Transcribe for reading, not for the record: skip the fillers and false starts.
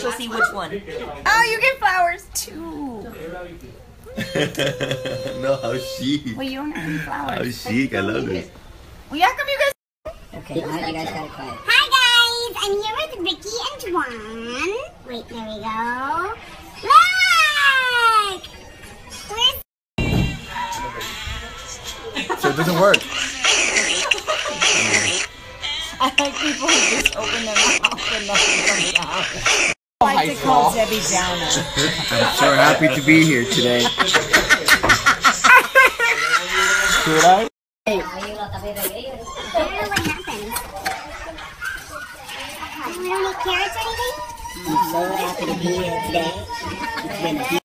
She'll see which one. Oh, you get flowers too. No, how chic. Well, you don't have any flowers. How chic, I love this. Well, how come you guys... Okay, now you guys gotta quiet. Hi guys, I'm here with Ricky and Jwan. Wait, there we go. Look! So it doesn't work. I like people who just open their mouth and nothing comes out. I like to call Debbie Downer. I'm so happy to be here today. Should I? Hey. I don't know what happened. We don't need carrots or anything? I'm so happy to be here today. It's been a beautiful